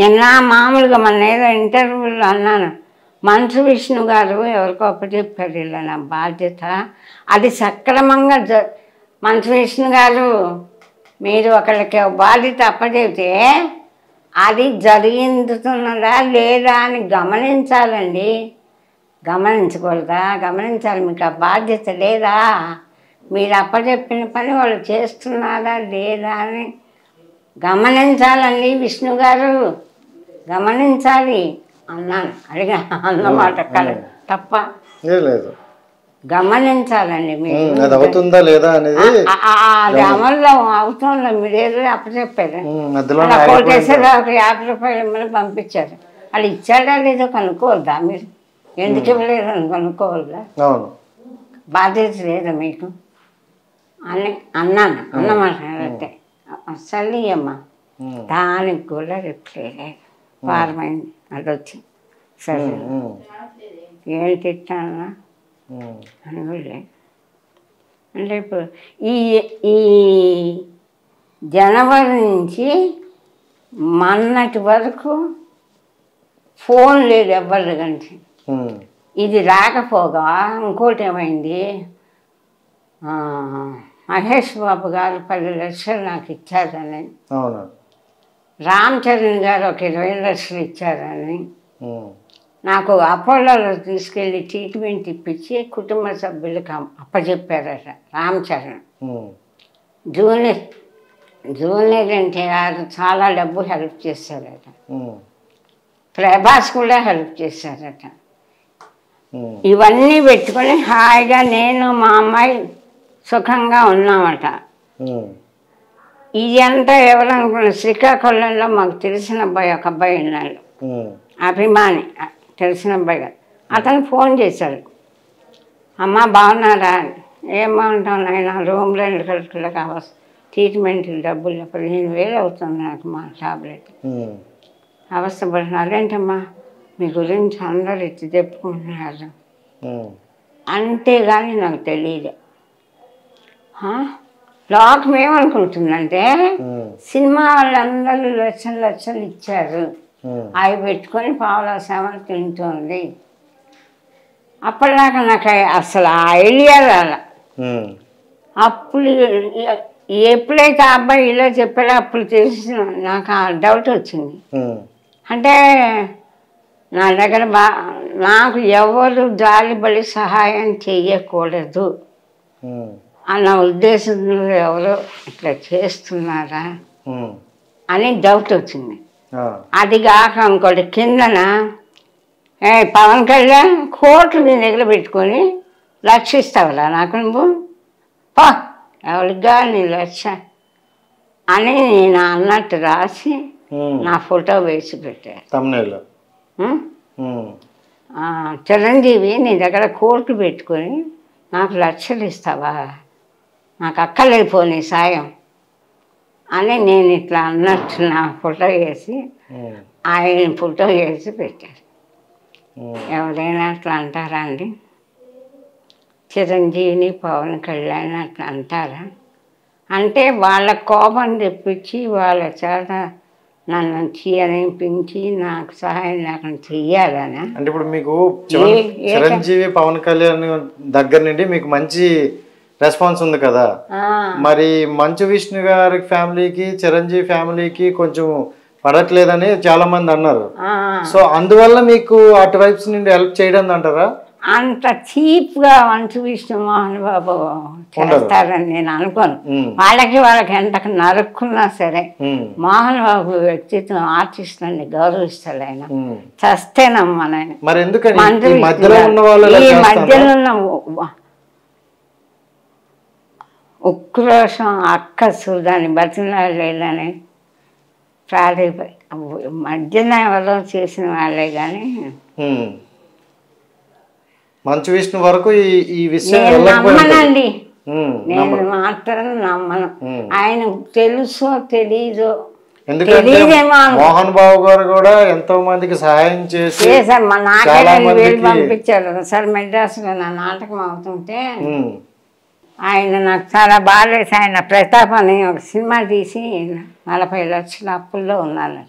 నిన్న మామూలుగా మన ఏదో ఇంటర్వ్యూలో అన్నాను మంచు విష్ణు గారు ఎవరికో అప్పచెప్పారు ఇలా నా బాధ్యత అది సక్రమంగా మంచు విష్ణు గారు మీరు ఒకరికి బాధ్యత అప్పచెప్తే అది జరిగిందుతున్నదా లేదా అని గమనించాలండి గమనించకూడదా గమనించాలి మీకు ఆ బాధ్యత లేదా మీరు అప్పచెప్పిన పని వాళ్ళు చేస్తున్నారా లేదా అని గమనించాలండి విష్ణు గారు గమనించాలి అన్నాను అడిగా అన్నమాట తప్ప గమనించాలండి మీరు అవుతుందా లేదా అనేది అది అమల్లో అవుతుందా మీరేదో అప్పచెప్పారు కోటేశ్వర 50 రూపాయలు మళ్ళీ పంపించారు వాళ్ళు ఇచ్చాడా లేదో కనుక్కోవద్దా మీరు ఎందుకు ఇవ్వలేదు అని కనుక్కోవద్దా బాధ్యత లేదా మీకు అని అన్నాను అన్నమాట అంటే అసలు అమ్మా దానికి కూడా రిప్లై లేదు వారమైంది అది వచ్చి సరే ఏం తిట్టానా అనుకోలే అంటే ఇప్పుడు ఈ జనవరి నుంచి మొన్నటి వరకు ఫోన్ లేదు ఎవరి కంటే ఇది రాకపోగా ఇంకోటి ఏమైంది మహేష్ బాబు గారు 10 లక్షలు నాకు ఇచ్చారని రామ్ చరణ్ గారు ఒక 20 లక్షలు ఇచ్చారని నాకు అపోలోలో తీసుకెళ్ళి ట్రీట్మెంట్ ఇప్పించి కుటుంబ సభ్యులకు అప్పచెప్పారట రామ్ చరణ్ జూనియర్ ఎన్టీఆర్ చాలా డబ్బు హెల్ప్ చేశారట ప్రభాస్ కూడా హెల్ప్ చేశారట ఇవన్నీ పెట్టుకొని హాయిగా నేను మా అమ్మాయి సుఖంగా ఉన్నామట ఇదంతా ఎవరనుకున్న శ్రీకాకుళంలో మాకు తెలిసిన అబ్బాయి ఒక అబ్బాయి ఉన్నాడు అభిమాని తెలిసిన అబ్బాయి కాదు అతను ఫోన్ చేశాడు అమ్మ బాగున్నారా ఏం బాగుంటాను ఆయన రూమ్లో ఎక్కడికి కావచ్చు ట్రీట్మెంట్కి డబ్బులు అప్పుడు 2000 అవుతుంది నాకు మా టాబ్లెట్ అవస్థపడుతున్నా అదేంటమ్మా మీ గురించి అందరు ఎత్తి చెప్పుకుంటున్నారు అంతేగాని నాకు తెలియదు లోకం ఏమనుకుంటుందంటే సినిమా వాళ్ళందరూ 1,000,000 ఇచ్చారు అవి పెట్టుకొని పావులా శ్యామల తింటుంది అప్పటిదాకా నాకు అసలు ఆ ఐడియా రాల అప్పుడు ఎప్పుడైతే ఆ అబ్బాయి ఇలా చెప్పాడో అప్పుడు తెలిసి నాకు ఆ డౌట్ వచ్చింది అంటే నా దగ్గర నాకు ఎవరు జాలిబడి సహాయం చెయ్యకూడదు అన్న ఉద్దేశంలో ఎవరో ఇట్లా చేస్తున్నారా అని డౌట్ వచ్చింది అది కాక ఇంకోటి కిందన పవన్ కళ్యాణ్ కోట్లు నీ దగ్గర పెట్టుకొని లక్షిస్తావురా నాకు నువ్వు పా ఎవరిగా నీ లక్ష అని నేను అన్నట్టు రాసి నా ఫోటో వేసి పెట్టాను చిరంజీవి నీ దగ్గర కోట్లు పెట్టుకొని నాకు 1,00,000 ఇస్తావా నాకు అక్కర్లేకపోని సాయం అని నేను ఇట్లా అన్నట్టు నా ఫోటో వేసి ఆయన ఫోటో వేసి పెట్టారు ఎవరైనా అట్లా అంటారా అండి చిరంజీవిని పవన్ కళ్యాణ్ అట్లా అంటారా అంటే వాళ్ళ కోపం తెప్పించి వాళ్ళ చేత నన్ను చేయించి నాకు సహాయం లేకుండా చెయ్యాలనా అంటే ఇప్పుడు మీకు చిరంజీవి పవన్ కళ్యాణ్ దగ్గర నుండి మీకు మంచి రెస్పాన్స్ ఉంది కదా మరి మంచు విష్ణు గారి ఫ్యామిలీకి చిరంజీవి ఫ్యామిలీకి కొంచెం పడట్లేదని చాలా మంది అన్నారు సో అందువల్ల మీకు అటు వైపు నుండి హెల్ప్ చేయడం అంటారా అంత చీప్ గా మంచు విష్ణు మోహన్ బాబు చేస్తారని నేను అనుకోను వాళ్ళకి ఎంత నరుక్కున్నా సరే మోహన్ బాబు వ్యక్తిత్వం ఆర్టిస్ట్ అని గౌరవిస్తాడు ఆయన చస్తేనమ్మా ఈ మధ్యలో ఉన్న ఉక్రోషం అక్కసు దాన్ని బతిలాడలేదని మధ్యన ఎవరో చేసిన వాళ్ళే కానీ మంచు విష్ణు వరకు ఈ విషయం నమ్మనండి నేను మాత్రం నమ్మను ఆయన తెలుసో తెలీదో ఎందుకంటే మోహన్ బాబు గారు కూడా ఎంతో మందికి సహాయం చేసి మా నాటకాలు పంపించారు సార్ మెడ్రాసులో నా నాటకం అవుతుంటే ఆయన నాకు చాలా బాధేసి ఆయన ప్రతాప్ అని ఒక సినిమా తీసి 40 లక్షల అప్పుల్లో ఉన్నారట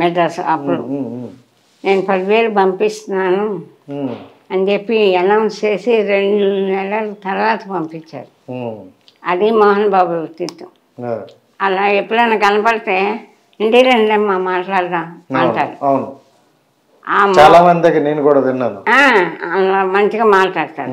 మెడ్రాస్ అప్పుడు నేను 10,000 పంపిస్తున్నాను అని చెప్పి అనౌన్స్ చేసి 2 నెలల తర్వాత పంపించారు. అది మోహన్ బాబు వ్యక్తిత్వం. అలా ఎప్పుడైనా కనపడితే ఇంటికి రండమ్మా మాట్లాడదాం అంటారు. అలా మంచిగా మాట్లాడతారు.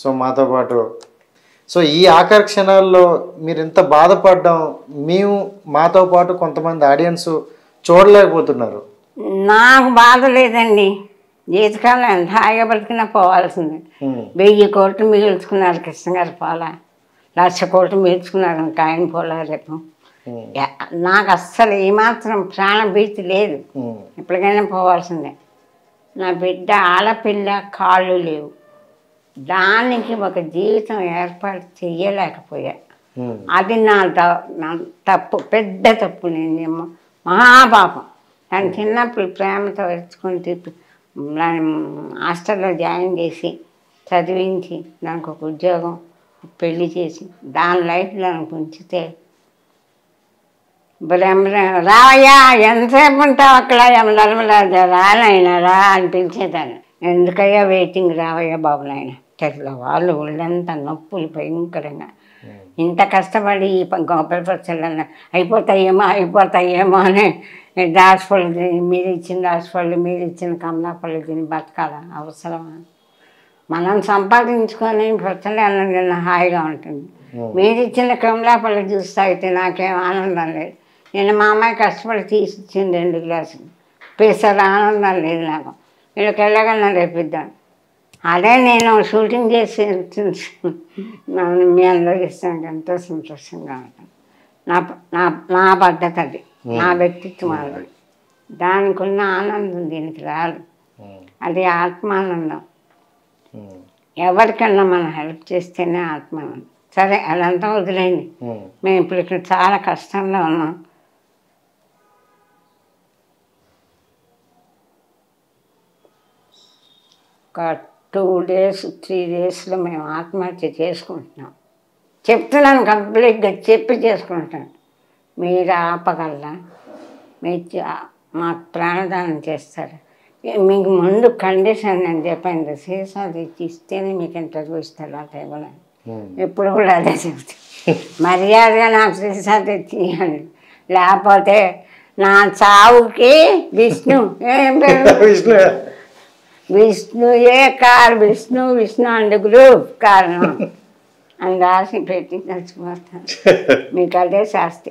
సో మాతో పాటు. సో ఈ ఆకర్షణల్లో మీరు ఇంత బాధపడ్డం మేము మాతో పాటు కొంతమంది ఆడియన్స్ చూడలేకపోతున్నారు. నాకు బాధ లేదండి, జీవితకాలం ఎంత హాయిగా బతికినా పోవాల్సింది. 1000 కోట్లు మిగుల్చుకున్నారు కృష్ణ గారు, పోలా. 1,00,000 కోట్లు మిగుల్చుకున్నారు, ఇంకా ఆయన పోలా. రేపు నాకు అస్సలు ఏమాత్రం ప్రాణభీతి లేదు. ఎప్పటికైనా పోవాల్సిందే. నా బిడ్డ ఆడపిల్ల, కాళ్ళు లేవు, దానికి ఒక జీవితం ఏర్పాటు చెయ్యలేకపోయా. అది నా తప్పు, పెద్ద తప్పు. నేను మహాపాపం. తను చిన్నప్పుడు ప్రేమతో తెచ్చుకొని హాస్టల్లో జాయిన్ చేసి చదివించి దానికి ఒక ఉద్యోగం, పెళ్లి చేసి దాని లైఫ్ దానికి ఉంచితే రావయ్యా ఎంతసేపు ఉంటావు అక్కడ యమధర్మరాజా రానైనా రా అనిపించేదాన్ని. ఎందుకయ్యా వెయిటింగ్, రావయ్యా బాబు నాయన. చెట్ల వాళ్ళు ఒళ్ళంతా నొప్పులు భయంకరంగా. ఇంత కష్టపడి ఈ గొప్పలు పచ్చళ్ళ అయిపోతాయేమో అని దాసపళ్ళు తిని, మీరు ఇచ్చిన దాసపళ్ళు, మీరు ఇచ్చిన కమలాపళ్ళు తిని బతకాల అవసరమా? మనం సంపాదించుకొని పచ్చళ్ళు అన్న హాయిగా ఉంటుంది. మీరు ఇచ్చిన కమలాపళ్ళు జ్యూస్ తాగితే నాకేం ఆనందం లేదు. నేను మా అమ్మాయి కష్టపడి తీసి ఇచ్చింది 2 గ్లాసులు, పెసలు ఆనందం లేదు నాకు. వీళ్ళకి వెళ్ళగలను రేపిద్దాను. అదే నేను షూటింగ్ చేసి మీ అందరికి ఇస్తాను. ఎంతో సంతోషంగా ఉంటాను. నా నా నా పద్ధతి అది, నా వ్యక్తిత్వం అది. దానికి ఉన్న ఆనందం దీనికి రాదు. అది ఆత్మానందం. ఎవరికన్నా మనం హెల్ప్ చేస్తేనే ఆత్మానందం. సరే అదంతా వదిలేండి, మేము ఇప్పుడు ఇక్కడ చాలా కష్టంలో ఉన్నాం. ఒక 2-3 డేస్లో మేము ఆత్మహత్య చేసుకుంటున్నాం. చెప్తున్నాను కంప్లీట్గా చెప్పి చేసుకుంటాను. మీరు ఆపగలరా? మీరు మాకు ప్రాణదానం చేస్తారు. మీకు ముందు కండిషన్ నేను చెప్పాను, సీసాలు ఇస్తేనే మీకు ఇంటర్వ్యూ ఇస్తారు ఆ టైంలో. ఎప్పుడు కూడా అదే చెప్తాను, మర్యాదగా నాకు సీసాలు తెచ్చియండి, లేకపోతే నా చావుకి విష్ణు అండ్ గ్రూప్ కారణం అని రాసి పెట్టి నచ్చిపోతాను. మీకు అదే శాస్తి.